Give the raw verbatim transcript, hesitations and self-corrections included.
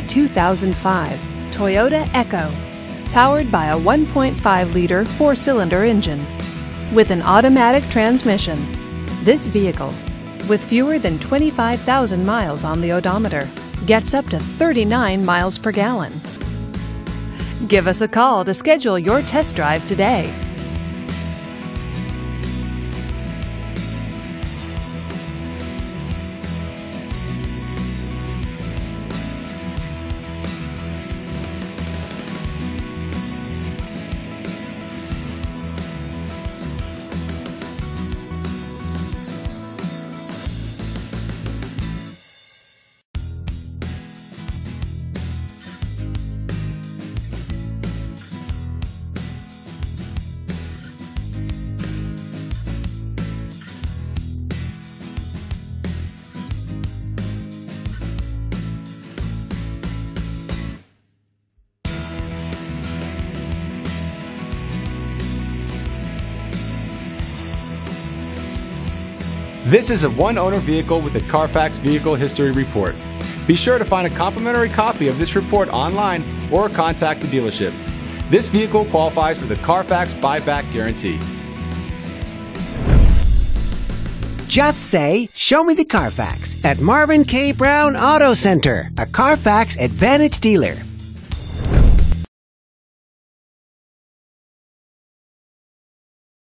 the two thousand five Toyota Echo, powered by a one point five liter four-cylinder engine. With an automatic transmission, this vehicle, with fewer than twenty-five thousand miles on the odometer, gets up to thirty-nine miles per gallon. Give us a call to schedule your test drive today. This is a one-owner vehicle with a Carfax Vehicle History Report. Be sure to find a complimentary copy of this report online or contact the dealership. This vehicle qualifies for the Carfax Buyback Guarantee. Just say, "Show me the Carfax" at Marvin K. Brown Auto Center, a Carfax Advantage dealer.